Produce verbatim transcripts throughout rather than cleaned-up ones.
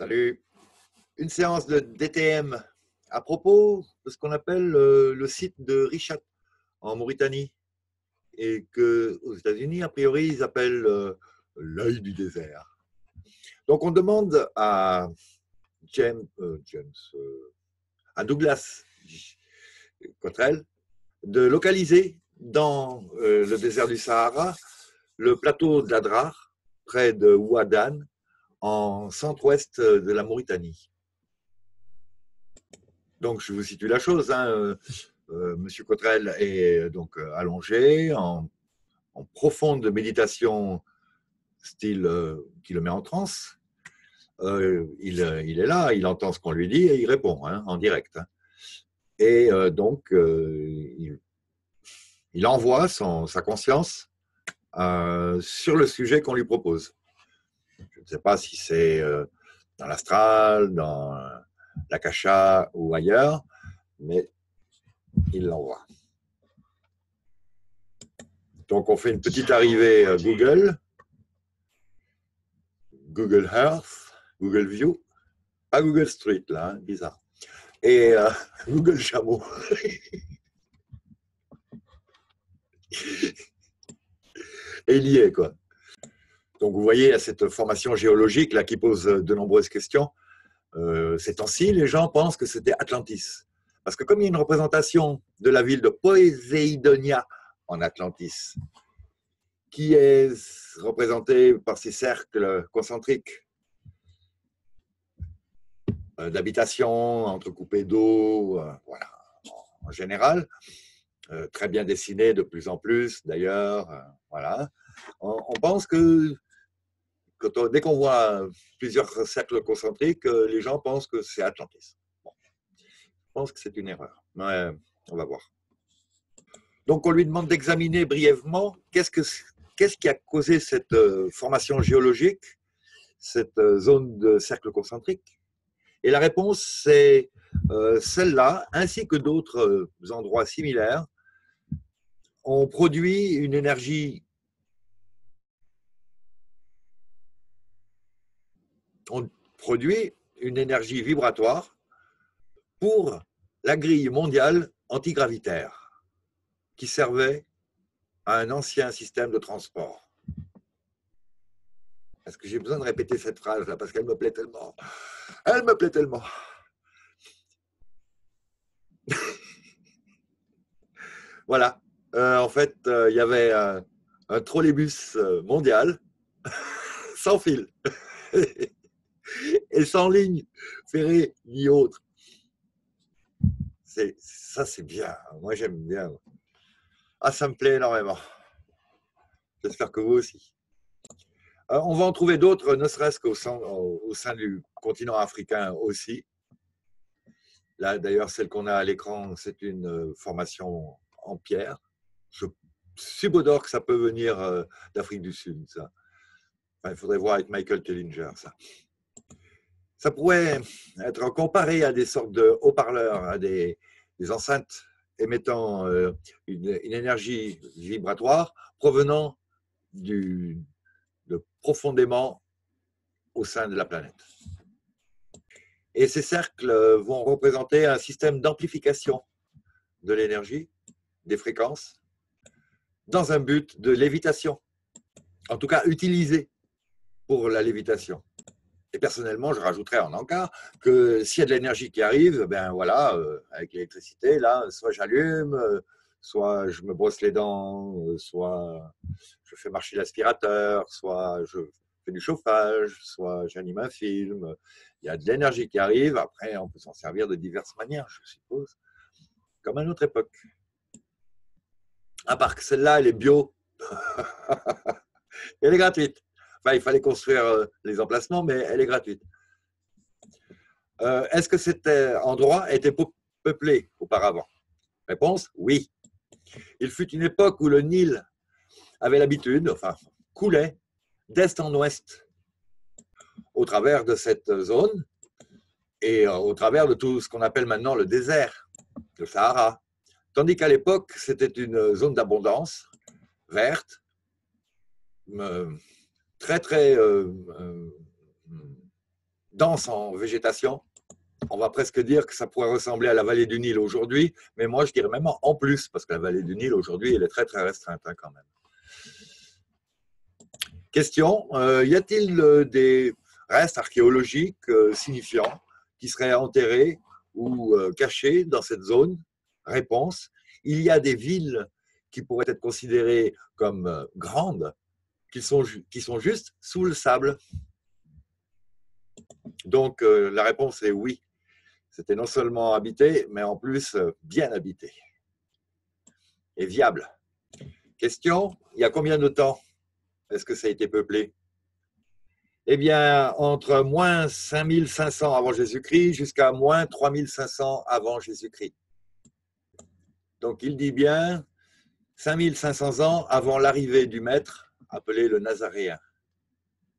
Salut. Une séance de D T M à propos de ce qu'on appelle le, le site de Richat en Mauritanie et que aux États-Unis, a priori, ils appellent euh, l'œil du désert. Donc, on demande à James, euh, James euh, à Douglas Cottrell de localiser dans euh, le désert du Sahara le plateau d'Adrar, près de Ouadane, en centre-ouest de la Mauritanie. Donc, je vous situe la chose. Hein. Euh, Monsieur Cottrell est donc allongé en, en profonde méditation, style euh, qui le met en transe. Euh, il, il est là, il entend ce qu'on lui dit et il répond hein, en direct. Hein. Et euh, donc, euh, il, il envoie son, sa conscience euh, sur le sujet qu'on lui propose. Je ne sais pas si c'est euh, dans l'astral, dans l'akasha ou ailleurs, mais il l'envoie. Donc, on fait une petite arrivée euh, Google, Google Earth, Google View, pas Google Street, là, hein, bizarre, et euh, Google Chameau. Et il y est, quoi. Donc, vous voyez, à cette formation géologique là qui pose de nombreuses questions, euh, ces temps-ci, les gens pensent que c'était Atlantis. Parce que comme il y a une représentation de la ville de Poseidonia en Atlantis, qui est représentée par ces cercles concentriques euh, d'habitation, entrecoupés d'eau, euh, voilà, en général, euh, très bien dessinée de plus en plus d'ailleurs, euh, voilà. On pense que quand on, dès qu'on voit plusieurs cercles concentriques, les gens pensent que c'est Atlantis. Bon. Je pense que c'est une erreur, mais on va voir. Donc, on lui demande d'examiner brièvement qu'est-ce que, qu'est-ce qui a causé cette formation géologique, cette zone de cercles concentriques. Et la réponse, c'est celle-là, ainsi que d'autres endroits similaires, ont produit une énergie on produit une énergie vibratoire pour la grille mondiale antigravitaire qui servait à un ancien système de transport. Est-ce que j'ai besoin de répéter cette phrase-là parce qu'elle me plaît tellement. Elle me plaît tellement. Voilà. Euh, en fait, euh, il y avait un, un trolleybus mondial sans fil. Et sans ligne ferrée ni autre. Ça, c'est bien. Moi, j'aime bien. Ah, ça me plaît énormément. J'espère que vous aussi. Euh, on va en trouver d'autres, ne serait-ce qu'au sein, au sein du continent africain aussi. Là, d'ailleurs, celle qu'on a à l'écran, c'est une formation en pierre. Je subodore que ça peut venir euh, d'Afrique du Sud, ça. Enfin, il faudrait voir avec Michael Tellinger, ça. Ça pourrait être comparé à des sortes de haut-parleurs, à des, des enceintes émettant euh, une, une énergie vibratoire provenant du, de profondément au sein de la planète. Et ces cercles vont représenter un système d'amplification de l'énergie, des fréquences, dans un but de lévitation, en tout cas utilisé pour la lévitation. Et personnellement, je rajouterais en encart que s'il y a de l'énergie qui arrive, ben voilà, euh, avec l'électricité, là, soit j'allume, euh, soit je me brosse les dents, euh, soit je fais marcher l'aspirateur, soit je fais du chauffage, soit j'anime un film. Il y a de l'énergie qui arrive. Après, on peut s'en servir de diverses manières, je suppose, comme à notre époque. À part que celle-là, elle est bio. Elle est gratuite. Enfin, il fallait construire les emplacements, mais elle est gratuite. Euh, Est-ce que cet endroit était peuplé auparavant? Réponse, oui. Il fut une époque où le Nil avait l'habitude, enfin, coulait d'est en ouest, au travers de cette zone et au travers de tout ce qu'on appelle maintenant le désert, le Sahara. Tandis qu'à l'époque, c'était une zone d'abondance, verte, euh, très, très euh, euh, dense en végétation. On va presque dire que ça pourrait ressembler à la vallée du Nil aujourd'hui, mais moi je dirais même en plus, parce que la vallée du Nil aujourd'hui, elle est très très restreinte hein, quand même. Question, euh, y a-t-il des restes archéologiques euh, signifiants qui seraient enterrés ou euh, cachés dans cette zone? Réponse, il y a des villes qui pourraient être considérées comme euh, grandes, qui sont, qui sont juste sous le sable. Donc euh, la réponse est oui. C'était non seulement habité, mais en plus euh, bien habité et viable. Question, il y a combien de temps est-ce que ça a été peuplé? Eh bien, entre moins cinq mille cinq cents avant Jésus-Christ jusqu'à moins trois mille cinq cents avant Jésus-Christ. Donc, il dit bien cinq mille cinq cents ans avant l'arrivée du maître, appelé le Nazaréen.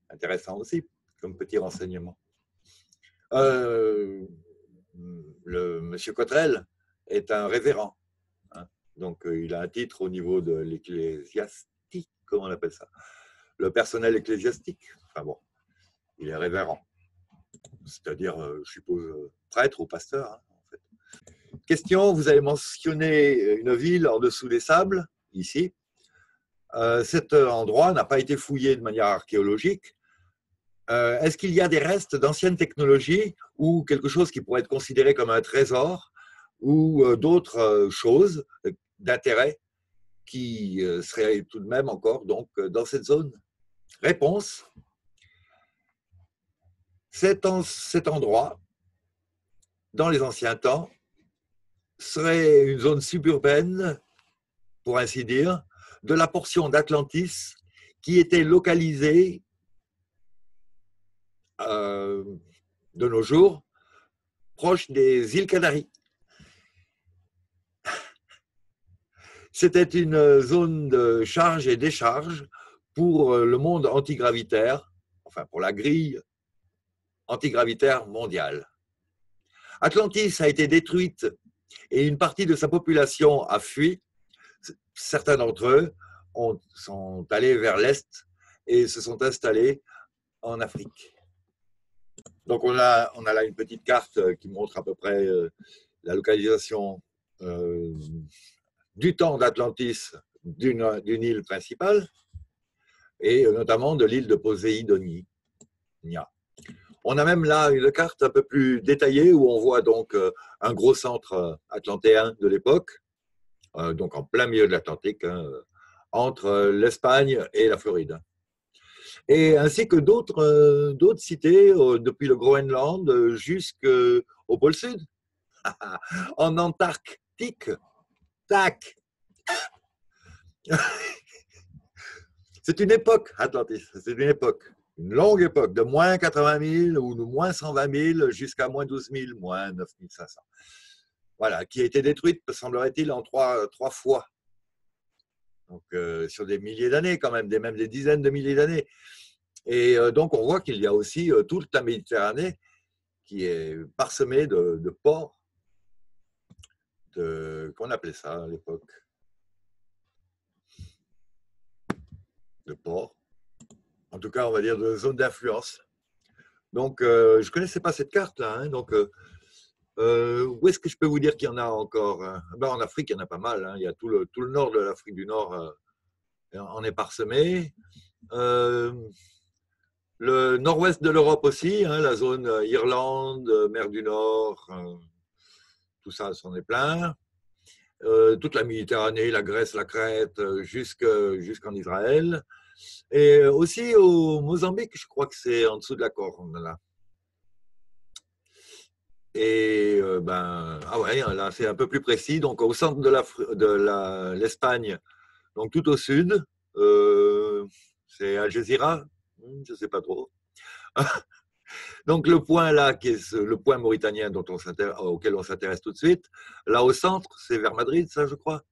Intéressant aussi, comme petit renseignement. Euh, le monsieur Cottrell est un révérend. Hein, donc, il a un titre au niveau de l'ecclésiastique, comment on appelle ça? Le personnel ecclésiastique. Enfin bon, il est révérend, c'est-à-dire, euh, je suppose, euh, prêtre ou pasteur. Hein, en fait. Question, vous avez mentionné une ville en dessous des sables, ici. Euh, cet endroit n'a pas été fouillé de manière archéologique. Euh, Est-ce qu'il y a des restes d'anciennes technologies ou quelque chose qui pourrait être considéré comme un trésor ou euh, d'autres euh, choses euh, d'intérêt qui euh, seraient tout de même encore donc, euh, dans cette zone? Réponse. Cet, en, cet endroit, dans les anciens temps, serait une zone suburbaine, pour ainsi dire, de la portion d'Atlantis qui était localisée euh, de nos jours, proche des îles Canaries. C'était une zone de charge et décharge pour le monde antigravitaire, enfin pour la grille antigravitaire mondiale. Atlantis a été détruite et une partie de sa population a fui. Certains d'entre eux ont, sont allés vers l'Est et se sont installés en Afrique. Donc on a, on a là une petite carte qui montre à peu près la localisation euh, du temps d'Atlantis d'une d'une île principale et notamment de l'île de Poseidonia. On a même là une carte un peu plus détaillée où on voit donc un gros centre atlantéen de l'époque, donc en plein milieu de l'Atlantique, entre l'Espagne et la Floride. Et ainsi que d'autres d'autres cités, depuis le Groenland jusqu'au pôle sud, en Antarctique, tac. C'est une époque, Atlantis, c'est une époque, une longue époque, de moins quatre-vingt mille ou de moins cent vingt mille jusqu'à moins douze mille, moins neuf mille cinq cents. Voilà, qui a été détruite, semblerait-il, en trois, trois fois. Donc, euh, sur des milliers d'années quand même, des, même des dizaines de milliers d'années. Et euh, donc, on voit qu'il y a aussi euh, toute la Méditerranée qui est parsemée de, de ports, de, qu'on appelait ça à l'époque. De port, en tout cas on va dire de zone d'influence. Donc euh, je connaissais pas cette carte là, hein, donc euh, où est-ce que je peux vous dire qu'il y en a encore hein? Ben, en Afrique il y en a pas mal, hein, il y a tout le, tout le nord de l'Afrique du Nord euh, en est parsemé, euh, le nord-ouest de l'Europe aussi, hein, la zone Irlande, mer du Nord, euh, tout ça s'en est plein. Euh, toute la Méditerranée, la Grèce, la Crète, jusqu'en Israël. Et aussi au Mozambique, je crois que c'est en dessous de la Corse. Là. Et euh, ben, ah ouais, là c'est un peu plus précis. Donc au centre de l'Espagne, donc tout au sud, euh, c'est Algeciras, je ne sais pas trop. Donc le point là, qui est le point mauritanien dont on auquel on s'intéresse tout de suite, là au centre, c'est vers Madrid, ça je crois.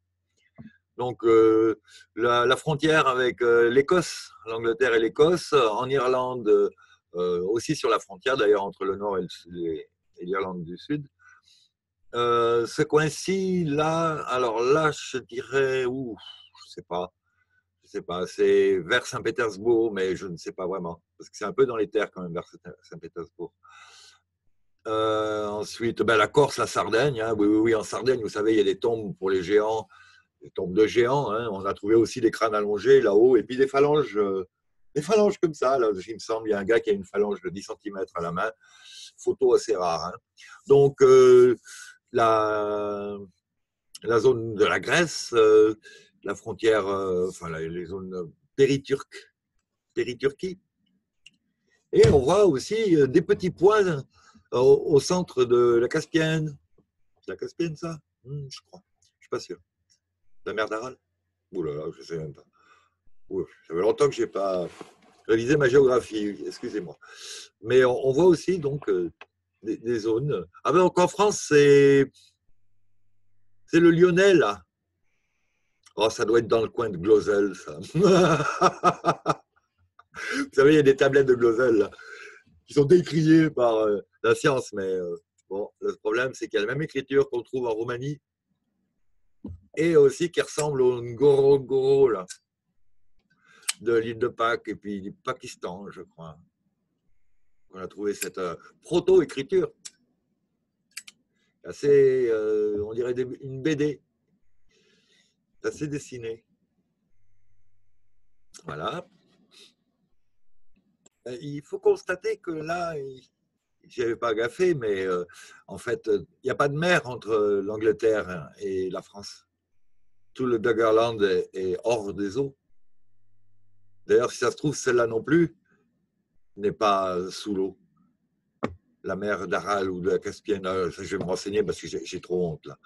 Donc euh, la, la frontière avec euh, l'Écosse, l'Angleterre et l'Écosse, en Irlande, euh, aussi sur la frontière d'ailleurs entre le nord et l'Irlande du Sud. Euh, ce coin-ci, là, alors là je dirais, ouf, je ne sais pas. Je sais pas, c'est vers Saint-Pétersbourg, mais je ne sais pas vraiment, parce que c'est un peu dans les terres quand même vers Saint-Pétersbourg. Euh, ensuite, ben, la Corse, la Sardaigne. Hein, oui, oui, oui, en Sardaigne, vous savez, il y a des tombes pour les géants, des tombes de géants. Hein, on a trouvé aussi des crânes allongés là-haut et puis des phalanges, euh, des phalanges comme ça. Là, il me semble, il y a un gars qui a une phalange de dix centimètres à la main. Photo assez rare. Hein. Donc, euh, la, la zone de la Grèce, euh, la frontière, euh, enfin, les zones périturques, périturquie. Et on voit aussi des petits points au, au centre de la Caspienne. C'est la Caspienne, ça? Hum, je crois. Je ne suis pas sûr. La mer d'Aral? Ouh là là, je ne sais même pas. Ouh, ça fait longtemps que je n'ai pas révisé ma géographie, excusez-moi. Mais on, on voit aussi donc euh, des, des zones. Ah ben, donc en France, c'est le Lyonnais, là. Oh, ça doit être dans le coin de Glozel, ça. Vous savez, il y a des tablettes de Glozel là, qui sont décriées par euh, la science, mais euh, bon, le problème, c'est qu'il y a la même écriture qu'on trouve en Roumanie et aussi qui ressemble au Ngorongoro là, de l'île de Pâques et puis du Pakistan, je crois. On a trouvé cette euh, proto-écriture assez, euh, on dirait des, une B D, assez dessinée. Voilà. Il faut constater que là, j'y avais pas gaffé, mais euh, en fait, il n'y a pas de mer entre l'Angleterre et la France. Tout le Doggerland est, est hors des eaux. D'ailleurs, si ça se trouve, celle-là non plus n'est pas sous l'eau. La mer d'Aral ou de la Caspienne, je vais me renseigner parce que j'ai trop honte là.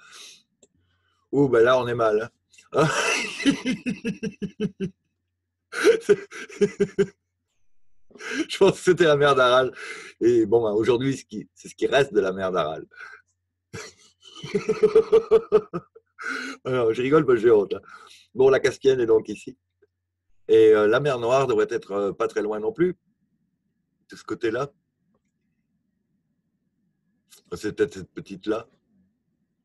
Ouh, ben là, on est mal. Hein. Je pense que c'était la mer d'Aral. Et bon, aujourd'hui, c'est ce qui reste de la mer d'Aral. Je rigole, mais j'ai honte. Bon, la Caspienne est donc ici. Et la mer Noire devrait être pas très loin non plus, de ce côté-là. C'est peut-être cette petite-là.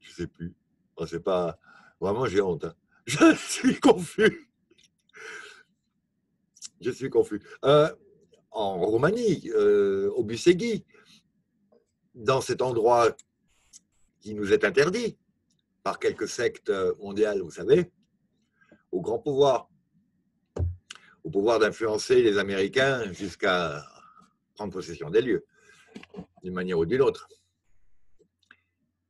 Je ne sais plus. Bon, c'est pas... Vraiment, j'ai honte. Je suis confus. Je suis confus. Euh... En Roumanie, euh, au Bucegi, dans cet endroit qui nous est interdit par quelques sectes mondiales, vous savez, au grand pouvoir, au pouvoir d'influencer les Américains jusqu'à prendre possession des lieux, d'une manière ou d'une autre.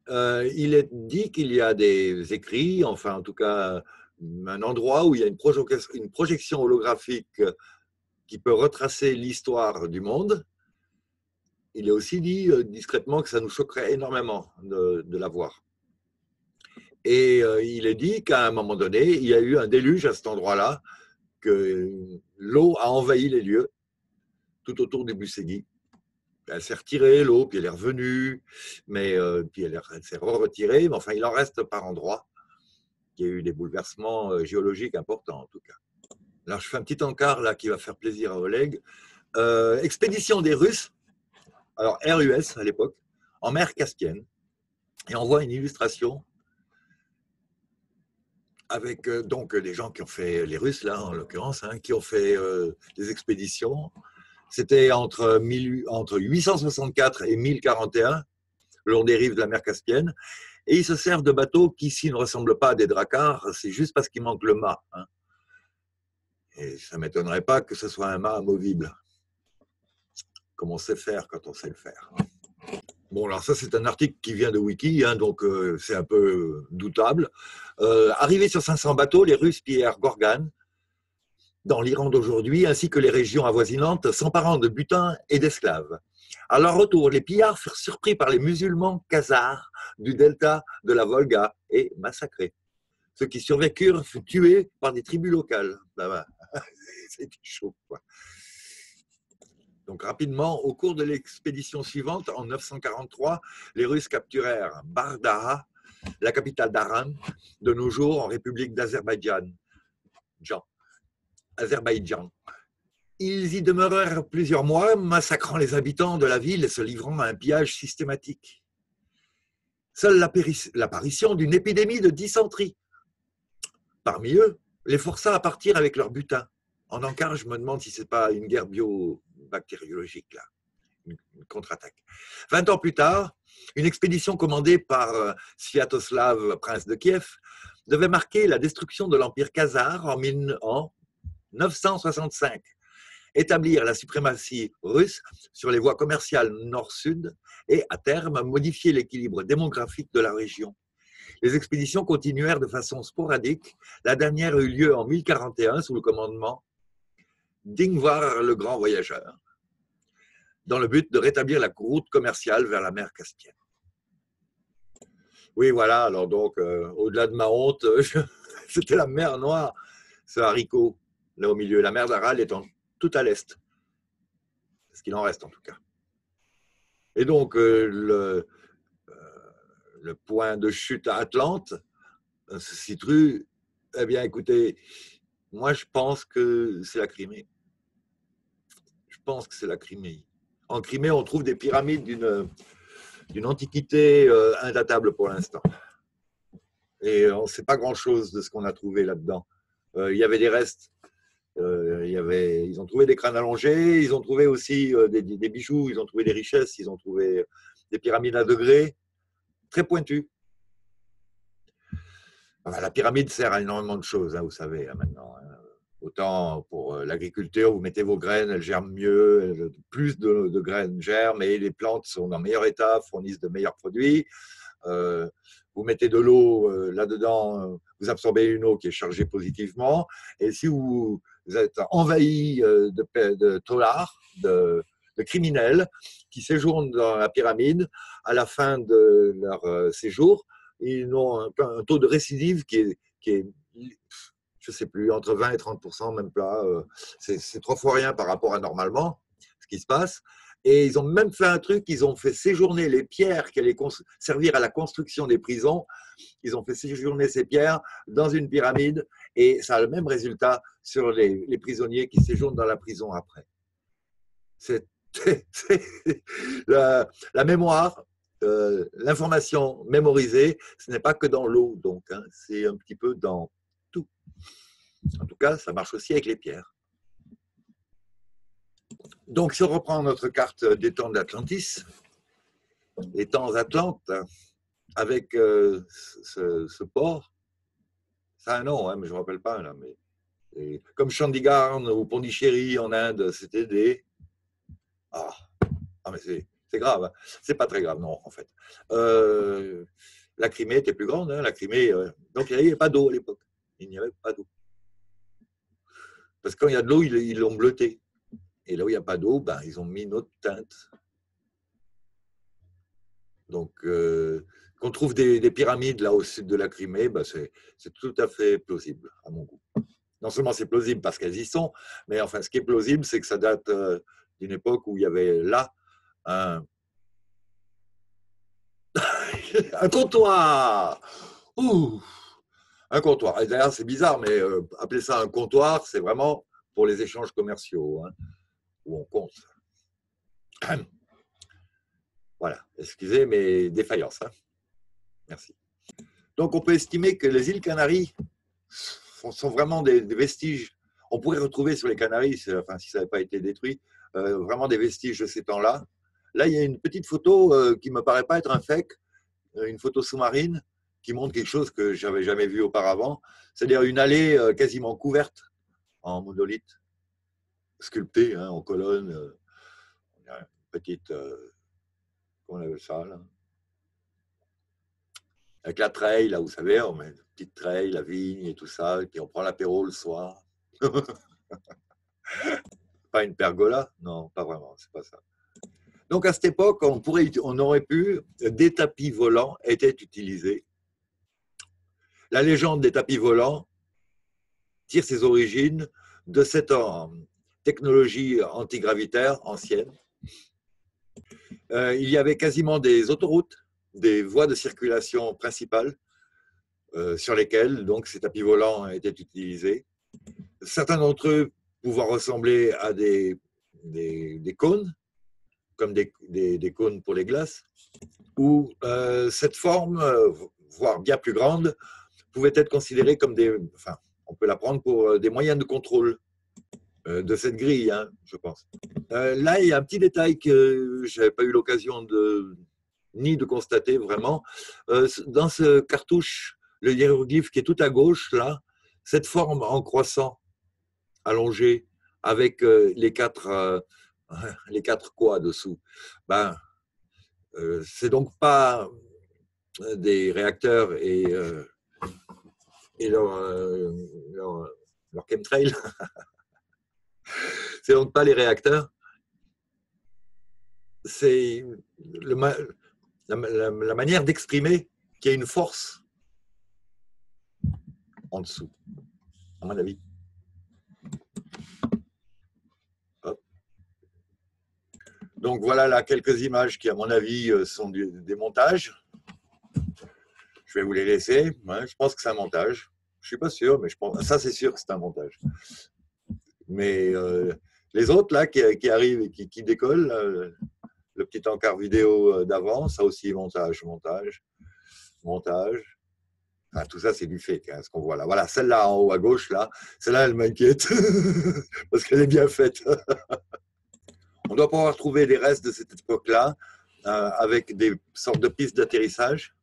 Euh, il est dit qu'il y a des écrits, enfin en tout cas un endroit où il y a une, proje une projection holographique qui peut retracer l'histoire du monde. Il est aussi dit euh, discrètement que ça nous choquerait énormément de, de la voir. Et euh, il est dit qu'à un moment donné, il y a eu un déluge à cet endroit-là, que l'eau a envahi les lieux, tout autour du Bucegi. Elle s'est retirée, l'eau, puis elle est revenue, mais euh, puis elle, elle s'est re-retirée, mais enfin, il en reste par endroits. Il y a eu des bouleversements géologiques importants, en tout cas. Alors, je fais un petit encart là qui va faire plaisir à Oleg. Euh, expédition des Russes, alors R U S à l'époque, en mer Caspienne. Et on voit une illustration avec euh, donc des gens qui ont fait, les Russes là en l'occurrence, hein, qui ont fait euh, des expéditions. C'était entre, entre huit cent soixante-quatre et mille quarante et un, le long des rives de la mer Caspienne. Et ils se servent de bateaux qui, s'ils ne ressemblent pas à des dracars, c'est juste parce qu'il manque le mât. Hein. Et ça ne m'étonnerait pas que ce soit un mât amovible, comme on sait faire quand on sait le faire. Bon, alors ça, c'est un article qui vient de Wiki, hein, donc euh, c'est un peu doutable. Euh, Arrivés sur cinq cents bateaux, les Russes pillèrent Gorgan, dans l'Iran d'aujourd'hui, ainsi que les régions avoisinantes, s'emparant de butins et d'esclaves. À leur retour, les pillards furent surpris par les musulmans khazars du delta de la Volga et massacrés. Ceux qui survécurent furent tués par des tribus locales. Là-bas, c'était chaud, quoi. Donc rapidement, au cours de l'expédition suivante, en neuf cent quarante-trois, les Russes capturèrent Bardara, la capitale d'Aran, de nos jours en République d'Azerbaïdjan. Azerbaïdjan. Ils y demeurèrent plusieurs mois, massacrant les habitants de la ville et se livrant à un pillage systématique. Seule l'apparition d'une épidémie de dysenterie. Parmi eux, les força à partir avec leur butin. En encart, je me demande si ce n'est pas une guerre bio-bactériologique, là. une contre-attaque. Vingt ans plus tard, une expédition commandée par Sviatoslav, prince de Kiev, devait marquer la destruction de l'Empire khazar en mille neuf cent soixante-cinq, établir la suprématie russe sur les voies commerciales nord-sud et, à terme, modifier l'équilibre démographique de la région. Les expéditions continuèrent de façon sporadique. La dernière eut lieu en mille quarante et un sous le commandement d'Ingvar le Grand Voyageur, dans le but de rétablir la route commerciale vers la mer Caspienne. Oui, voilà, alors donc, euh, au-delà de ma honte, je... c'était la mer Noire, ce haricot, là au milieu. La mer d'Aral étant tout à l'est, ce qu'il en reste en tout cas. Et donc, euh, le, euh, le point de chute à Atlante, euh, se situe, eh bien, écoutez, moi je pense que c'est la Crimée. Je pense que c'est la Crimée. En Crimée, on trouve des pyramides d'une... d'une antiquité euh, indatable pour l'instant. Et on ne sait pas grand-chose de ce qu'on a trouvé là-dedans. Euh, il y avait des restes. Euh, il y avait, ils ont trouvé des crânes allongés, ils ont trouvé aussi euh, des, des bijoux, ils ont trouvé des richesses, ils ont trouvé des pyramides à degrés, très pointues. Alors, la pyramide sert à énormément de choses, hein, vous savez, hein, maintenant. Hein. Autant pour l'agriculture, vous mettez vos graines, elles germent mieux, plus de, de graines germent et les plantes sont en meilleur état, fournissent de meilleurs produits. Euh, vous mettez de l'eau euh, là-dedans, vous absorbez une eau qui est chargée positivement. Et si vous, vous êtes envahi euh, de, de taulards, de, de criminels qui séjournent dans la pyramide, à la fin de leur euh, séjour, ils ont un, un taux de récidive qui est... Qui est je ne sais plus, entre vingt et trente pour cent, même pas, euh, c'est trois fois rien par rapport à normalement, ce qui se passe. Et ils ont même fait un truc, ils ont fait séjourner les pierres qui allaient servir à la construction des prisons, ils ont fait séjourner ces pierres dans une pyramide, et ça a le même résultat sur les, les prisonniers qui séjournent dans la prison après. C'est la, la mémoire, euh, l'information mémorisée, ce n'est pas que dans l'eau, donc, hein, c'est un petit peu dans... En tout cas, ça marche aussi avec les pierres. Donc, si on reprend notre carte des temps d'Atlantis, les temps atlantes, avec euh, ce, ce port, ça a un nom, hein, mais je ne me rappelle pas. Là, mais, et, comme Chandigarh ou Pondichéry en Inde, c'était des... Ah, ah mais c'est grave. Hein. C'est pas très grave, non, en fait. Euh, la Crimée était plus grande. Hein, la Crimée, euh, donc, il n'y avait pas d'eau à l'époque. Il n'y avait pas d'eau. Parce que quand il y a de l'eau, ils l'ont bleutée. Et là où il n'y a pas d'eau, ben, ils ont mis une autre teinte. Donc, euh, qu'on trouve des, des pyramides là au sud de la Crimée, ben, c'est tout à fait plausible, à mon goût. Non seulement c'est plausible parce qu'elles y sont, mais enfin, ce qui est plausible, c'est que ça date euh, d'une époque où il y avait là un, un comptoir. Ouh! Un comptoir. Et d'ailleurs, c'est bizarre, mais euh, appeler ça un comptoir, c'est vraiment pour les échanges commerciaux, hein, où on compte. Voilà. Excusez mes défaillances. Hein. Merci. Donc, on peut estimer que les îles Canaries sont vraiment des, des vestiges. On pourrait retrouver sur les Canaries, enfin, si ça n'avait pas été détruit, euh, vraiment des vestiges de ces temps-là. Là, il y a une petite photo euh, qui ne me paraît pas être un fake, une photo sous-marine, qui montre quelque chose que je n'avais jamais vu auparavant, c'est-à-dire une allée quasiment couverte en monolithe, sculptée hein, en colonne, euh, une petite, euh, comment on appelle ça, là, avec la treille, là, vous savez, on met une petite treille, la vigne et tout ça, et puis on prend l'apéro le soir. Pas une pergola, non, pas vraiment, c'est pas ça. Donc à cette époque, on, pourrait, on aurait pu, des tapis volants étaient utilisés. La légende des tapis volants tire ses origines de cette technologie antigravitaire ancienne. Euh, il y avait quasiment des autoroutes, des voies de circulation principales euh, sur lesquelles donc, ces tapis volants étaient utilisés. Certains d'entre eux pouvant ressembler à des, des, des cônes, comme des, des, des cônes pour les glaces, où euh, cette forme, euh, voire bien plus grande, pouvait être considérée comme des... Enfin, on peut la prendre pour des moyens de contrôle. de cette grille, hein, je pense. Euh, là, il y a un petit détail que je n'avais pas eu l'occasion de, ni de constater vraiment. Euh, dans ce cartouche, le hiéroglyphe qui est tout à gauche, là, cette forme en croissant, allongée, avec euh, les quatre, euh, les quatre quoi dessous, ben, euh, c'est donc pas des réacteurs et, euh, et leur, euh, leur, leur chemtrail. C'est donc pas les réacteurs, c'est ma la, la, la manière d'exprimer qu'il y a une force en dessous, à mon avis. Hop. Donc voilà là quelques images qui, à mon avis, sont du, des montages. Je vais vous les laisser. Ouais, je pense que c'est un montage. Je suis pas sûr, mais je pense, ça c'est sûr que c'est un montage. Mais euh, les autres là qui, qui arrivent et qui, qui décollent, euh, le petit encart vidéo d'avant, ça aussi montage, montage, montage. Enfin, tout ça c'est du fake, hein, ce qu'on voit là. Voilà, celle-là en haut à gauche là, celle-là elle m'inquiète parce qu'elle est bien faite. On doit pouvoir trouver des restes de cette époque-là euh, avec des sortes de pistes d'atterrissage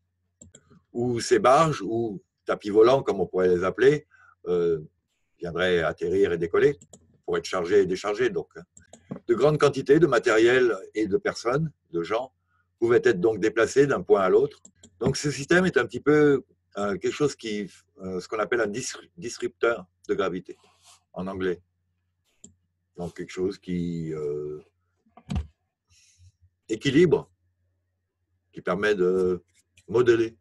où ces barges ou tapis volants comme on pourrait les appeler. Euh, Viendrait atterrir et décoller pour être chargé et déchargé. Donc, de grandes quantités de matériel et de personnes, de gens, pouvaient être donc déplacés d'un point à l'autre. Donc, ce système est un petit peu euh, quelque chose qui, euh, ce qu'on appelle un disrupteur de gravité en anglais. Donc, quelque chose qui euh, équilibre, qui permet de modeler.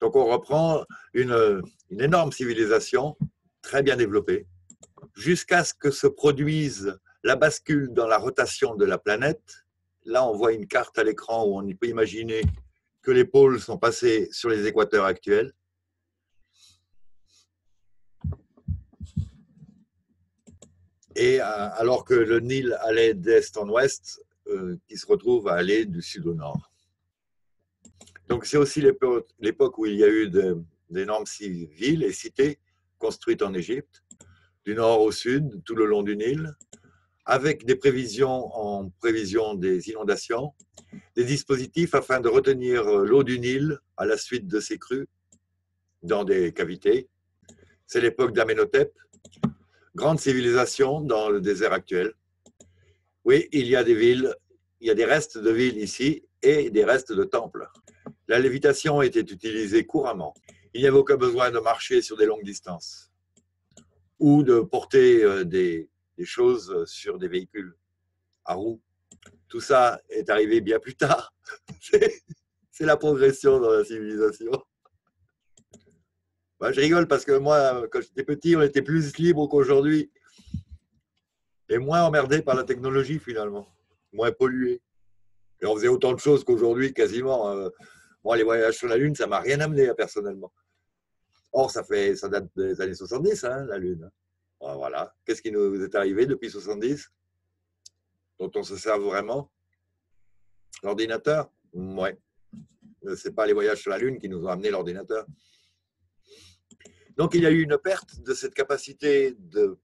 Donc, on reprend une, une énorme civilisation. Très bien développé, jusqu'à ce que se produise la bascule dans la rotation de la planète. Là, on voit une carte à l'écran où on peut imaginer que les pôles sont passés sur les équateurs actuels. Et alors que le Nil allait d'est en ouest, euh, qui se retrouve à aller du sud au nord. Donc, c'est aussi l'époque où il y a eu d'énormes villes et cités construite en Égypte, du nord au sud, tout le long du Nil, avec des prévisions en prévision des inondations, des dispositifs afin de retenir l'eau du Nil à la suite de ces crues dans des cavités. C'est l'époque d'Amenhotep, grande civilisation dans le désert actuel. Oui, il y a des villes, il y a des restes de villes ici et des restes de temples. La lévitation était utilisée couramment. Il n'y avait aucun besoin de marcher sur des longues distances ou de porter des, des choses sur des véhicules à roues. Tout ça est arrivé bien plus tard. C'est la progression dans la civilisation. Ben, je rigole parce que moi, quand j'étais petit, on était plus libre qu'aujourd'hui et moins emmerdé par la technologie finalement, moins pollué. Et on faisait autant de choses qu'aujourd'hui quasiment. Euh, moi, les voyages sur la Lune, ça ne m'a rien amené personnellement. Or, ça, fait, ça date des années soixante-dix, hein, la Lune. Alors, voilà. Qu'est-ce qui nous est arrivé depuis soixante-dix dont on se sert vraiment? L'ordinateur? Oui. Ce n'est pas les voyages sur la Lune qui nous ont amené l'ordinateur. Donc, il y a eu une perte de cette capacité de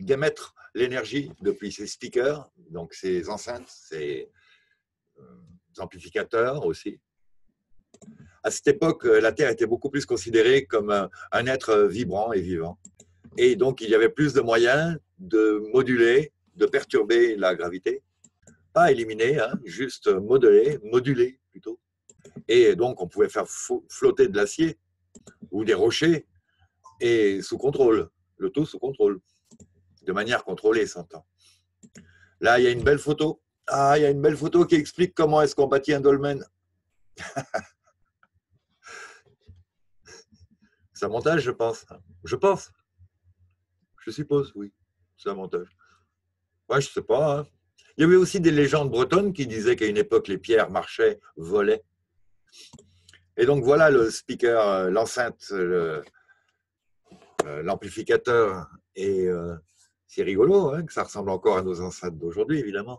d'émettre l'énergie depuis ces speakers, donc ces enceintes, ces euh, amplificateurs aussi. À cette époque, la Terre était beaucoup plus considérée comme un, un être vibrant et vivant. Et donc, il y avait plus de moyens de moduler, de perturber la gravité. Pas éliminer, hein, juste modeler, moduler plutôt. Et donc, on pouvait faire flotter de l'acier ou des rochers et sous contrôle, le tout sous contrôle, de manière contrôlée, s'entend. Là, il y a une belle photo. Ah, il y a une belle photo qui explique comment est-ce qu'on bâtit un dolmen. C'est un montage, je pense. Je pense. Je suppose, oui. C'est un montage. Ouais, je ne sais pas. Hein. Il y avait aussi des légendes bretonnes qui disaient qu'à une époque, les pierres marchaient, volaient. Et donc, voilà le speaker, l'enceinte, l'amplificateur. Le, et euh, c'est rigolo hein, que ça ressemble encore à nos enceintes d'aujourd'hui, évidemment.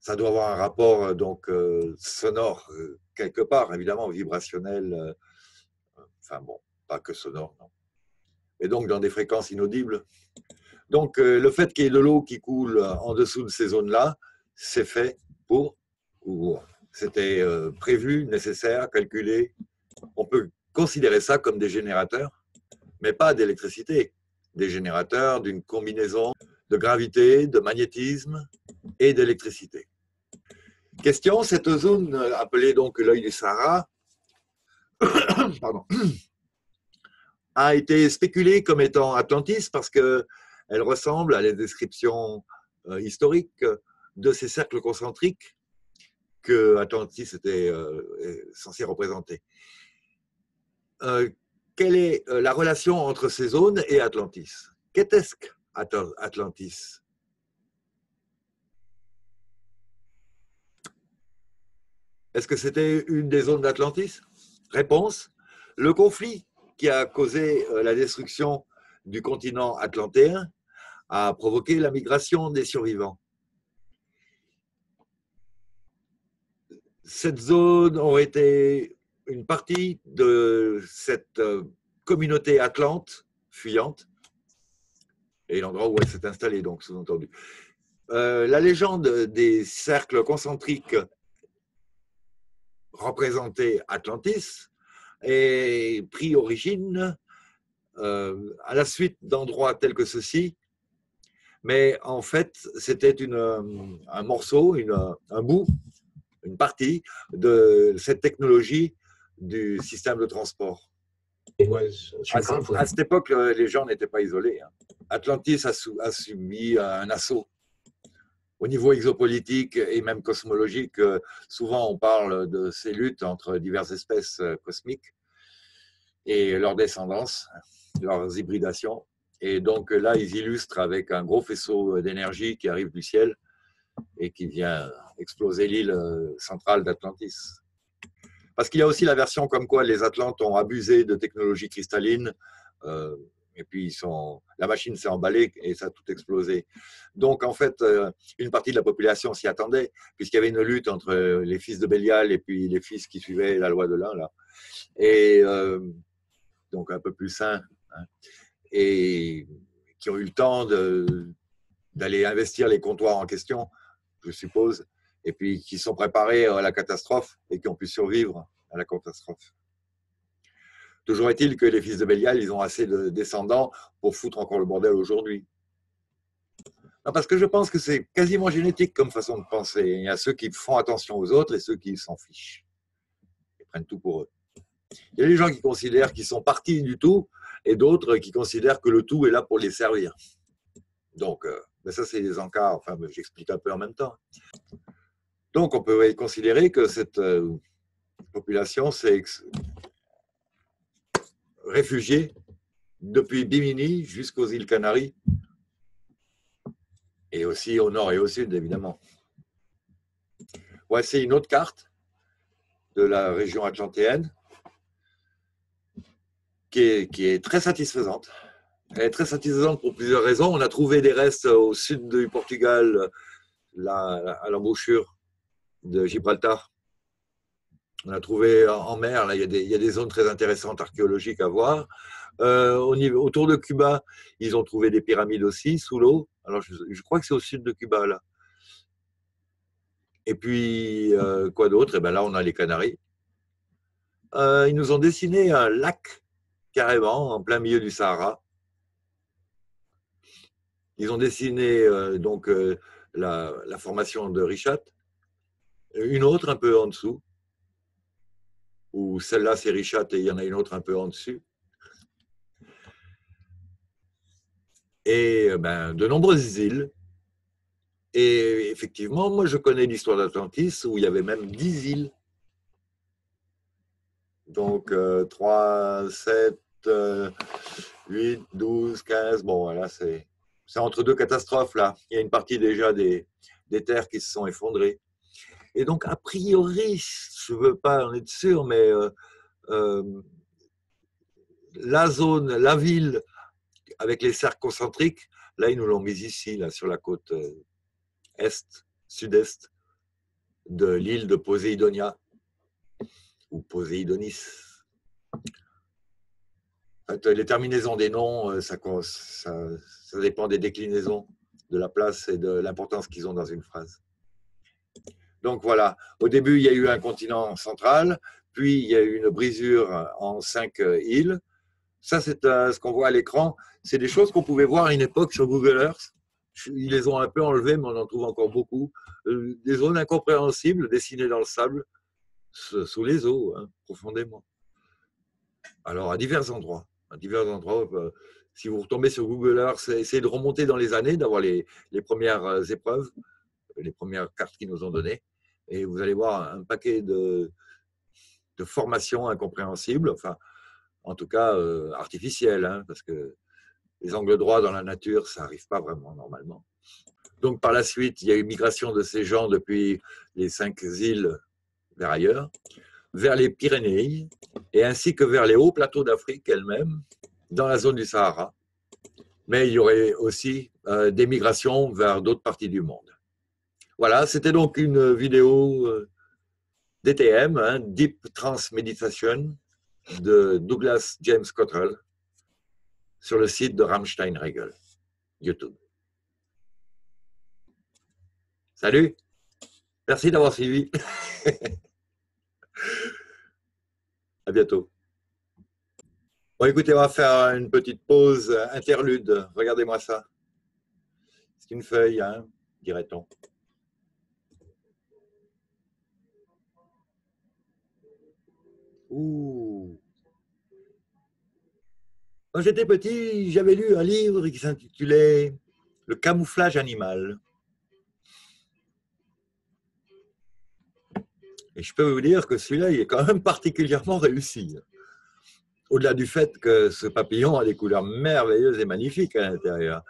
Ça doit avoir un rapport donc, euh, sonore, euh, quelque part, évidemment, vibrationnel. Euh, Enfin bon, pas que sonore, non. et donc dans des fréquences inaudibles. Donc euh, le fait qu'il y ait de l'eau qui coule en dessous de ces zones-là, c'est fait pour, ou c'était euh, prévu, nécessaire, calculé. On peut considérer ça comme des générateurs, mais pas d'électricité. Des générateurs d'une combinaison de gravité, de magnétisme et d'électricité. Question, cette zone appelée donc l'œil du Sahara pardon, a été spéculée comme étant Atlantis parce qu'elle ressemble à les descriptions historiques de ces cercles concentriques que Atlantis était censé représenter. Euh, Quelle est la relation entre ces zones et Atlantis? Qu'est-ce qu'Atlantis? Est-ce que c'était une des zones d'Atlantis? Réponse, le conflit qui a causé la destruction du continent atlantéen a provoqué la migration des survivants. Cette zone aurait été... une partie de cette communauté atlante fuyante et l'endroit où elle s'est installée, donc sous-entendu. Euh, la légende des cercles concentriques représentait Atlantis et prit origine euh, à la suite d'endroits tels que ceux-ci, mais en fait, c'était un morceau, une, un bout, une partie de cette technologie du système de transport. Ouais, à, ce, à cette époque, les gens n'étaient pas isolés. Atlantis a, sou, a subi un assaut. Au niveau exopolitique et même cosmologique, souvent on parle de ces luttes entre diverses espèces cosmiques et leur descendance, leurs hybridations. Et donc là, ils illustrent avec un gros faisceau d'énergie qui arrive du ciel et qui vient exploser l'île centrale d'Atlantis. Parce qu'il y a aussi la version comme quoi les Atlantes ont abusé de technologies cristallines, euh, et puis ils sont, la machine s'est emballée et ça a tout explosé. Donc en fait, euh, une partie de la population s'y attendait, puisqu'il y avait une lutte entre les fils de Bélial et puis les fils qui suivaient la loi de l'un, là. Et euh, donc un peu plus sains, hein, et qui ont eu le temps d'aller investir les comptoirs en question, je suppose, et puis qui sont préparés à la catastrophe et qui ont pu survivre à la catastrophe. Toujours est-il que les fils de Bélial, ils ont assez de descendants pour foutre encore le bordel aujourd'hui. Parce que je pense que c'est quasiment génétique comme façon de penser. Il y a ceux qui font attention aux autres et ceux qui s'en fichent. Ils prennent tout pour eux. Il y a des gens qui considèrent qu'ils sont partis du tout et d'autres qui considèrent que le tout est là pour les servir. Donc... Mais ça, c'est des encarts, enfin, j'explique un peu en même temps. Donc, on peut considérer que cette population s'est réfugiée depuis Bimini jusqu'aux îles Canaries, et aussi au nord et au sud, évidemment. Voici une autre carte de la région atlantéenne qui est, qui est très satisfaisante. Elle est très satisfaisante pour plusieurs raisons. On a trouvé des restes au sud du Portugal, là, à l'embouchure de Gibraltar. On a trouvé en mer, là, il y a des, il y a des zones très intéressantes archéologiques à voir. Euh, au niveau, autour de Cuba, ils ont trouvé des pyramides aussi, sous l'eau. Alors, je, je crois que c'est au sud de Cuba, là. Et puis, euh, quoi d'autre? Eh bien, là, on a les Canaries. Euh, ils nous ont dessiné un lac, carrément, en plein milieu du Sahara. Ils ont dessiné euh, donc, euh, la, la formation de Richat, une autre un peu en dessous, ou celle-là c'est Richat et il y en a une autre un peu en dessus. Et ben, de nombreuses îles. Et effectivement, moi je connais l'histoire d'Atlantis où il y avait même dix îles. Donc euh, trois, sept, huit, douze, quinze, bon voilà c'est... C'est entre deux catastrophes, là. Il y a une partie déjà des, des terres qui se sont effondrées. Et donc, a priori, je ne veux pas en être sûr, mais euh, euh, la zone, la ville, avec les cercles concentriques, là, ils nous l'ont mise ici, là, sur la côte est, sud-est, de l'île de Poseidonia, ou Poseidonis. Les terminaisons des noms, ça, ça, ça dépend des déclinaisons, de la place et de l'importance qu'ils ont dans une phrase. Donc voilà, au début, il y a eu un continent central, puis il y a eu une brisure en cinq îles. Ça, c'est ce qu'on voit à l'écran. C'est des choses qu'on pouvait voir à une époque sur Google Earth. Ils les ont un peu enlevées, mais on en trouve encore beaucoup. Des zones incompréhensibles dessinées dans le sable, sous les eaux, hein, profondément. Alors, à divers endroits. À divers endroits, si vous retombez sur Google Earth, essayez de remonter dans les années, d'avoir les, les premières épreuves, les premières cartes qu'ils nous ont données. Et vous allez voir un paquet de, de formations incompréhensibles, enfin, en tout cas euh, artificielles, hein, parce que les angles droits dans la nature, ça n'arrive pas vraiment normalement. Donc, par la suite, il y a eu migration de ces gens depuis les cinq îles vers ailleurs, vers les Pyrénées, et ainsi que vers les hauts plateaux d'Afrique elle-même, dans la zone du Sahara. Mais il y aurait aussi euh, des migrations vers d'autres parties du monde. Voilà, c'était donc une vidéo euh, D T M, hein, Deep Trans Meditation, de Douglas James Cottrell, sur le site de Rammstein Regel, YouTube. Salut, merci d'avoir suivi. À bientôt. Bon, écoutez, on va faire une petite pause interlude. Regardez-moi ça. C'est une feuille, hein, dirait-on. Ouh. Quand j'étais petit, j'avais lu un livre qui s'intitulait « Le camouflage animal ». Et je peux vous dire que celui-là, il est quand même particulièrement réussi. Au-delà du fait que ce papillon a des couleurs merveilleuses et magnifiques à l'intérieur.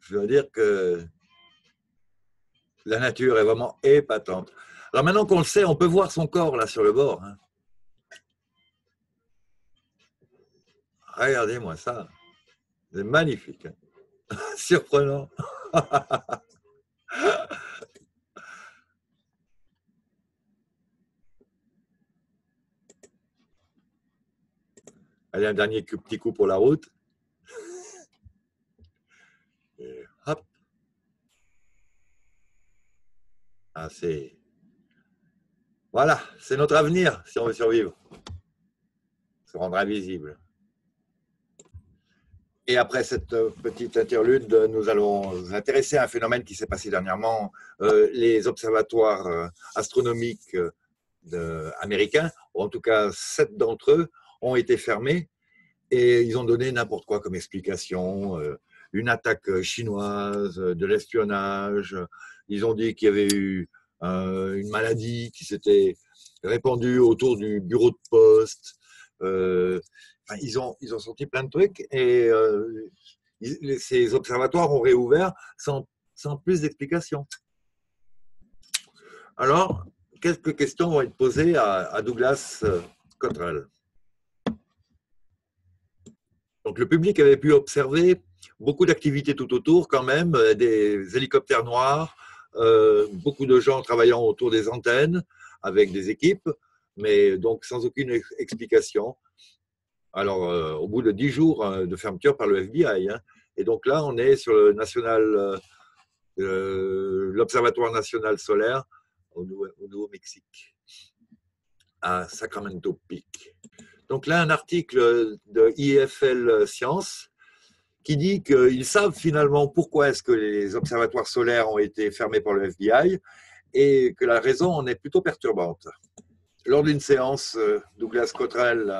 Je veux dire que la nature est vraiment épatante. Alors maintenant qu'on le sait, on peut voir son corps là sur le bord. Hein. Regardez-moi ça. C'est magnifique. Hein. Surprenant. Allez, un dernier petit coup pour la route. Et hop. Ah, c'est... Voilà, c'est notre avenir si on veut survivre. Se rendre invisible. Et après cette petite interlude, nous allons nous intéresser à un phénomène qui s'est passé dernièrement. Euh, les observatoires astronomiques de, américains, ou en tout cas sept d'entre eux, ont été fermés et ils ont donné n'importe quoi comme explication, euh, une attaque chinoise, de l'espionnage, ils ont dit qu'il y avait eu euh, une maladie qui s'était répandue autour du bureau de poste, euh, enfin, ils, ont, ils ont sorti plein de trucs et euh, ils, ces observatoires ont réouvert sans, sans plus d'explication. Alors, quelques questions vont être posées à, à Douglas Cottrell. Donc, le public avait pu observer beaucoup d'activités tout autour quand même, des hélicoptères noirs, euh, beaucoup de gens travaillant autour des antennes avec des équipes, mais donc sans aucune explication. Alors, euh, au bout de dix jours euh, de fermeture par le F B I, hein, et donc là, on est sur le national, euh, l'Observatoire national solaire au Nouveau Mexique, à Sacramento Peak. Donc là, un article de I F L Science qui dit qu'ils savent finalement pourquoi est-ce que les observatoires solaires ont été fermés par le F B I et que la raison en est plutôt perturbante. Lors d'une séance, Douglas Cottrell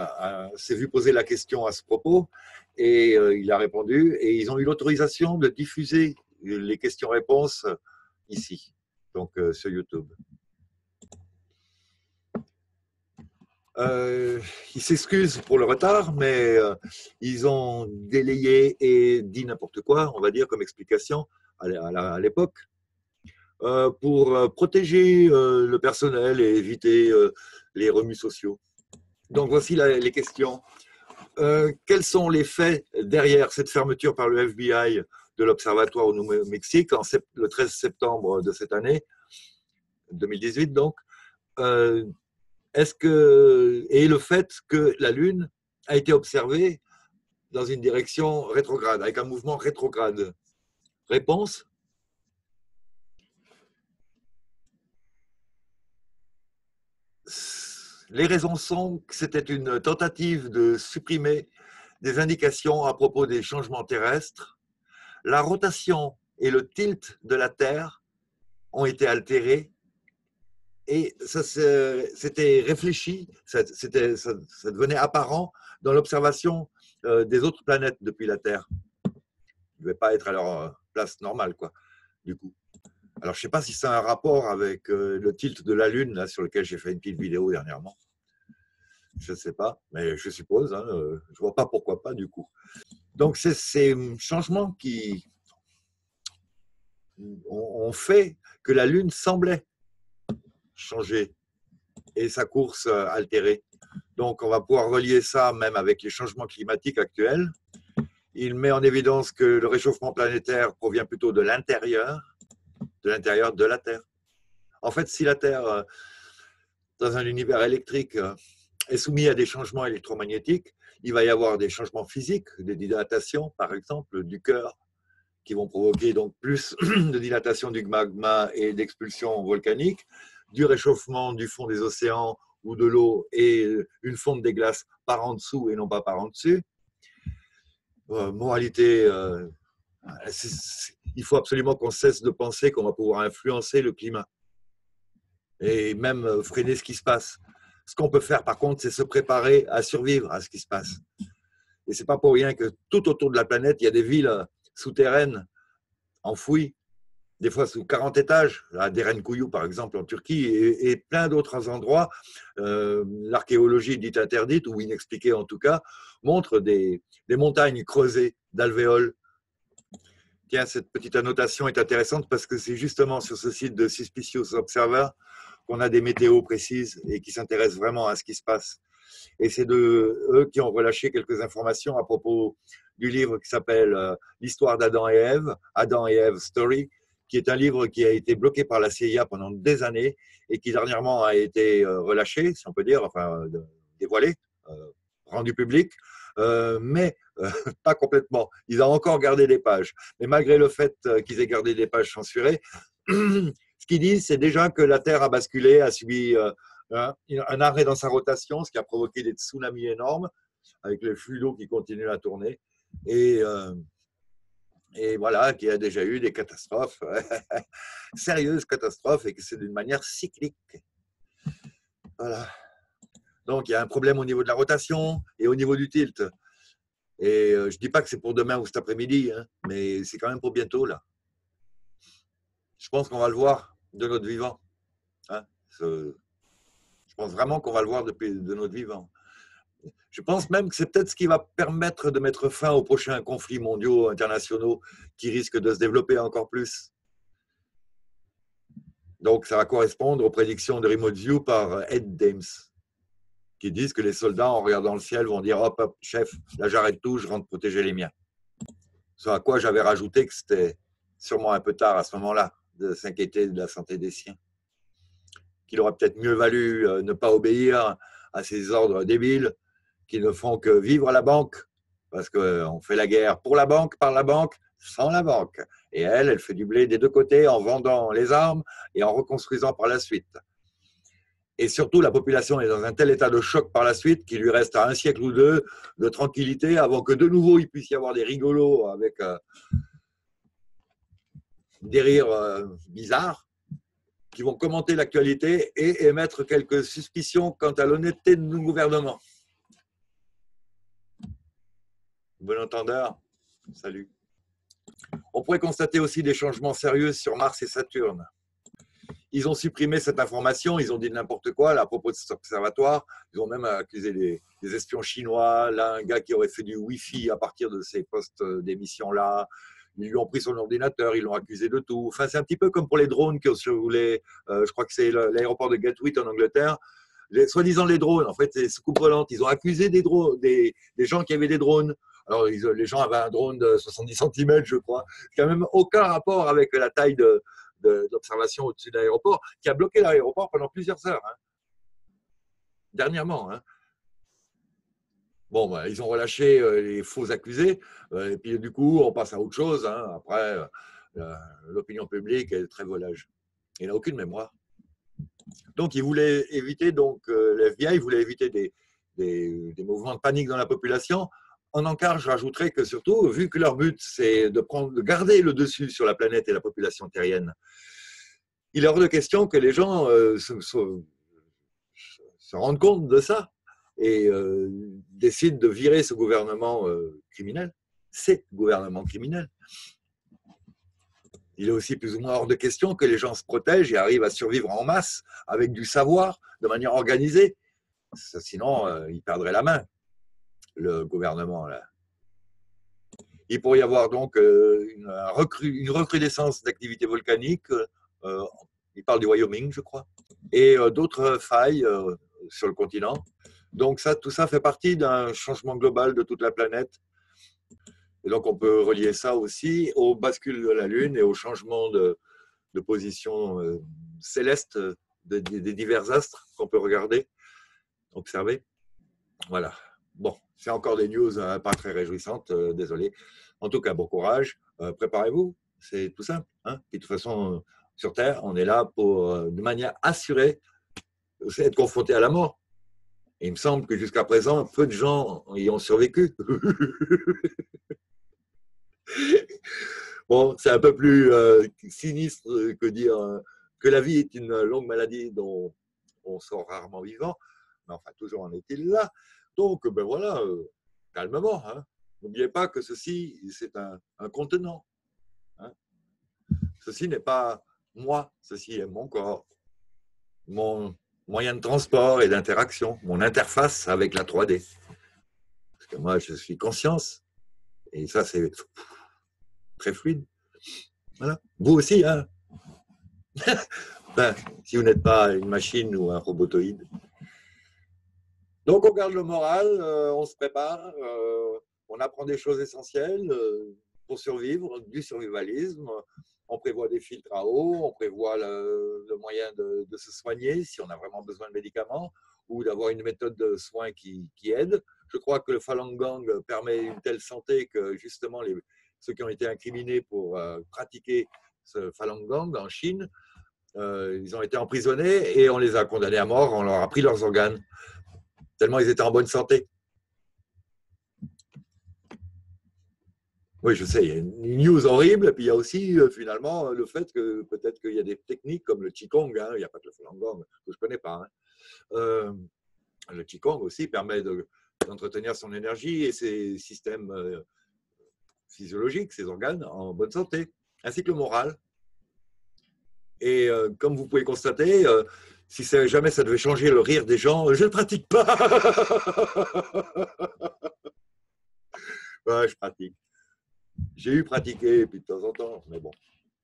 s'est vu poser la question à ce propos et il a répondu et ils ont eu l'autorisation de diffuser les questions-réponses ici, donc sur YouTube. Euh, ils s'excusent pour le retard, mais euh, ils ont délayé et dit n'importe quoi, on va dire, comme explication à l'époque, euh, pour protéger euh, le personnel et éviter euh, les remues sociaux. Donc voici la, les questions. Euh, quels sont les faits derrière cette fermeture par le F B I de l'Observatoire au Nouveau-Mexique le treize septembre de cette année, deux mille dix-huit donc? euh, Est-ce que, et le fait que la Lune a été observée dans une direction rétrograde, avec un mouvement rétrograde. Réponse ? Les raisons sont que c'était une tentative de supprimer des indications à propos des changements terrestres. La rotation et le tilt de la Terre ont été altérés et ça c'était réfléchi, ça, c'était, ça, ça devenait apparent dans l'observation des autres planètes depuis la Terre. Ils ne devaient pas être à leur place normale, quoi, du coup. Alors, je ne sais pas si ça a un rapport avec euh, le tilt de la Lune, là, sur lequel j'ai fait une petite vidéo dernièrement. Je ne sais pas, mais je suppose. Hein, euh, je ne vois pas pourquoi pas, du coup. Donc, c'est ces changements qui ont fait que la Lune semblait changer et sa course altérée. Donc, on va pouvoir relier ça même avec les changements climatiques actuels. Il met en évidence que le réchauffement planétaire provient plutôt de l'intérieur, de l'intérieur de la Terre. En fait, si la Terre, dans un univers électrique, est soumise à des changements électromagnétiques, il va y avoir des changements physiques, des dilatations, par exemple, du cœur, qui vont provoquer donc plus de dilatation du magma et d'expulsion volcanique, du réchauffement du fond des océans ou de l'eau et une fonte des glaces par en dessous et non pas par en dessus. Euh, moralité, euh, c'est, c'est, il faut absolument qu'on cesse de penser qu'on va pouvoir influencer le climat et même freiner ce qui se passe. Ce qu'on peut faire par contre, c'est se préparer à survivre à ce qui se passe. Et c'est pas pour rien que tout autour de la planète, il y a des villes souterraines enfouies, des fois sous quarante étages, à Derenkuyu par exemple en Turquie, et, et plein d'autres endroits, euh, l'archéologie dite interdite, ou inexpliquée en tout cas, montre des, des montagnes creusées d'alvéoles. Tiens, cette petite annotation est intéressante parce que c'est justement sur ce site de Suspicious Observer qu'on a des météos précises et qui s'intéressent vraiment à ce qui se passe. Et c'est de, eux qui ont relâché quelques informations à propos du livre qui s'appelle « L'histoire d'Adam et Ève », « Adam et Ève Story », qui est un livre qui a été bloqué par la C I A pendant des années et qui dernièrement a été relâché, si on peut dire, enfin dévoilé, euh, rendu public, euh, mais euh, pas complètement. Ils ont encore gardé des pages. Mais malgré le fait qu'ils aient gardé des pages censurées, ce qu'ils disent, c'est déjà que la Terre a basculé, a subi euh, un, un arrêt dans sa rotation, ce qui a provoqué des tsunamis énormes, avec les flux d'eau qui continuent à tourner. Et... Euh, Et voilà, qu'il y a déjà eu des catastrophes, sérieuses catastrophes, et que c'est d'une manière cyclique. Voilà. Donc, il y a un problème au niveau de la rotation et au niveau du tilt. Et je ne dis pas que c'est pour demain ou cet après-midi, hein, mais c'est quand même pour bientôt, là. Je pense qu'on va le voir de notre vivant. Hein, ce... Je pense vraiment qu'on va le voir depuis, de notre vivant. Je pense même que c'est peut-être ce qui va permettre de mettre fin aux prochains conflits mondiaux, internationaux, qui risquent de se développer encore plus. Donc, ça va correspondre aux prédictions de Remote View par Ed Dames, qui disent que les soldats, en regardant le ciel, vont dire « Hop, hop, chef, là j'arrête tout, je rentre protéger les miens ». Ce à quoi j'avais rajouté que c'était sûrement un peu tard à ce moment-là de s'inquiéter de la santé des siens. Qu'il aurait peut-être mieux valu ne pas obéir à ces ordres débiles, qui ne font que vivre à la banque, parce qu'on fait la guerre pour la banque, par la banque, sans la banque. Et elle, elle fait du blé des deux côtés en vendant les armes et en reconstruisant par la suite. Et surtout, la population est dans un tel état de choc par la suite qu'il lui reste un siècle ou deux de tranquillité avant que de nouveau, il puisse y avoir des rigolos avec euh, des rires euh, bizarres qui vont commenter l'actualité et émettre quelques suspicions quant à l'honnêteté de nos gouvernements. Bon entendeur, salut. On pourrait constater aussi des changements sérieux sur Mars et Saturne. Ils ont supprimé cette information, ils ont dit n'importe quoi là, à propos de cet observatoire. Ils ont même accusé les, les espions chinois, là, un gars qui aurait fait du Wi-Fi à partir de ces postes d'émission-là. Ils lui ont pris son ordinateur, ils l'ont accusé de tout. Enfin, c'est un petit peu comme pour les drones qui ont survolé, euh, je crois que c'est l'aéroport de Gatwick en Angleterre. Soi-disant les drones, en fait, c'est les soucoupes volantes. Ils ont accusé des, drones, des, des gens qui avaient des drones. Alors, ils, les gens avaient un drone de soixante-dix centimètres, je crois, qui n'a même aucun rapport avec la taille de, de, d'observation au-dessus de l'aéroport, qui a bloqué l'aéroport pendant plusieurs heures. Hein. dernièrement. Hein. Bon, bah, ils ont relâché euh, les faux accusés, euh, et puis du coup, on passe à autre chose. Hein. Après, euh, l'opinion publique est très volage. Elle n'a aucune mémoire. Donc, ils voulaient éviter, donc, euh, l'F B I voulait éviter des, des, des mouvements de panique dans la population. En encart, je rajouterais que surtout, vu que leur but, c'est de, de garder le dessus sur la planète et la population terrienne, il est hors de question que les gens euh, se, se, se rendent compte de ça et euh, décident de virer ce gouvernement euh, criminel, ces gouvernements criminels. Il est aussi plus ou moins hors de question que les gens se protègent et arrivent à survivre en masse avec du savoir, de manière organisée. Sinon, euh, ils perdraient la main, le gouvernement. Là. Il pourrait y avoir donc euh, une, une recrudescence d'activités volcaniques. Euh, il parle du Wyoming, je crois. Et euh, d'autres failles euh, sur le continent. Donc ça, tout ça fait partie d'un changement global de toute la planète. Et donc, on peut relier ça aussi aux bascules de la Lune et aux changements de, de position euh, céleste des de, de divers astres qu'on peut regarder, observer. Voilà. Bon, c'est encore des news hein, pas très réjouissantes, euh, désolé. En tout cas, bon courage, euh, préparez-vous, c'est tout simple. Hein. Et de toute façon, euh, sur Terre, on est là pour, euh, de manière assurée, être confronté à la mort. Et il me semble que jusqu'à présent, peu de gens y ont survécu. Bon, c'est un peu plus euh, sinistre que dire euh, que la vie est une longue maladie dont on sort rarement vivant, mais enfin, toujours en est-il là. Donc, ben voilà, euh, calmement. Hein. N'oubliez pas que ceci, c'est un, un contenant. Hein. Ceci n'est pas moi, ceci est mon corps, mon moyen de transport et d'interaction, mon interface avec la trois D. Parce que moi, je suis conscience, et ça, c'est... très fluide. Voilà. Vous aussi, hein. Enfin, si vous n'êtes pas une machine ou un robotoïde. Donc, on garde le moral, euh, on se prépare, euh, on apprend des choses essentielles euh, pour survivre, du survivalisme. On prévoit des filtres à eau, on prévoit le, le moyen de, de se soigner si on a vraiment besoin de médicaments ou d'avoir une méthode de soins qui, qui aide. Je crois que le Falun Gong permet une telle santé que justement les ceux qui ont été incriminés pour euh, pratiquer ce Falun Gong en Chine, euh, ils ont été emprisonnés et on les a condamnés à mort, on leur a pris leurs organes, tellement ils étaient en bonne santé. Oui, je sais, il y a une news horrible, et puis il y a aussi euh, finalement le fait que peut-être qu'il y a des techniques comme le Qigong, hein, il n'y a pas que le Falun Gong, que je ne connais pas. Hein. Euh, le Qigong aussi permet de, d'entretenir son énergie et ses systèmes... Euh, physiologique, ses organes en bonne santé, ainsi que le moral. Et euh, comme vous pouvez constater, euh, si ça, jamais ça devait changer le rire des gens, euh, je ne pratique pas. Ouais, je pratique. J'ai eu pratiqué puis de temps en temps, mais bon,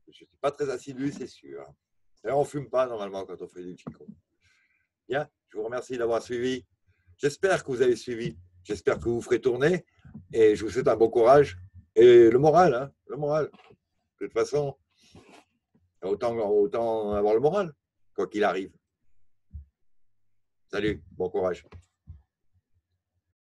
je ne suis pas très assidu, c'est sûr. D'ailleurs, on ne fume pas normalement quand on fait du Qigong. Bien, je vous remercie d'avoir suivi. J'espère que vous avez suivi. J'espère que vous vous ferez tourner. Et je vous souhaite un bon courage. Et le moral, hein, le moral. De toute façon, autant, autant avoir le moral, quoi qu'il arrive. Salut, bon courage.